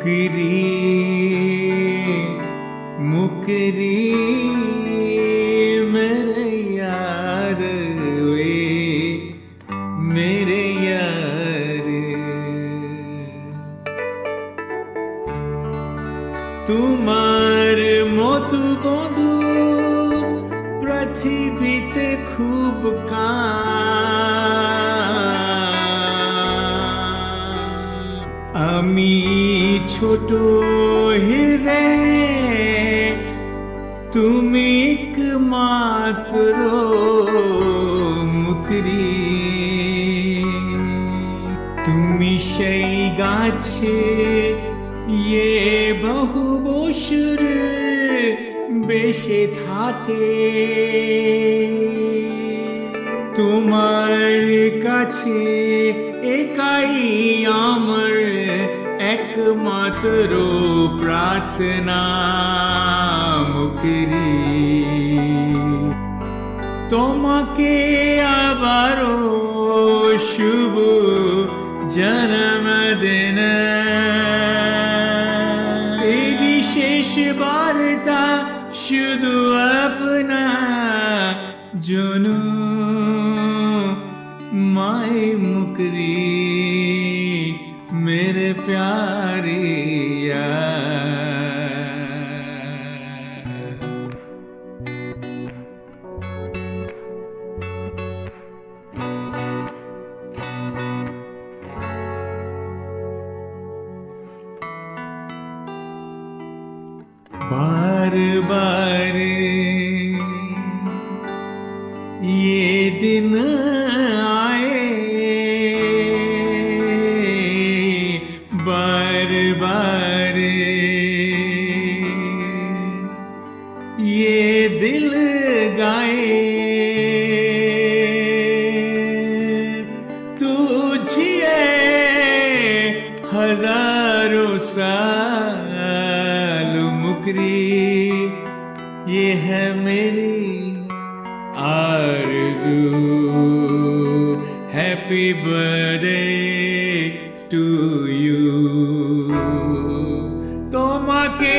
मुकरी मुकरी मेरे यार वे मेरे यार तुमार मोतु बंधु पृथ्वीते खूब आमी छोटो हृदय तुम एक मात्रो मुकरी तुम शई गाछे ये बहु बसुर बेशे थाके तुमार काछे एकाई आमर एकमात्र प्रार्थना मुकरी तोमाके आबारो शुभ जन्मदिन ए विशेष बार्ता शुधु अपना जुनू माए मुकरी मेरे प्यारे यार। बार बार ये दिन ये दिल गाए तुझे हजारों साल मुकरी ये है मेरी आरज़ू। Happy birthday to you तोमाके